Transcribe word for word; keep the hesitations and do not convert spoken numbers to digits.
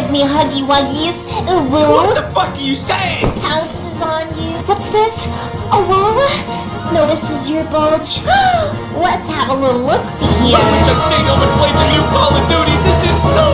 give me huggy wuggies. Ooh, woo. What the fuck are you saying? Pounces on you. What's this? Aurora notices your bulge. Let's have a little look-see here. Let's just stay home and play the new Call of Duty. This is so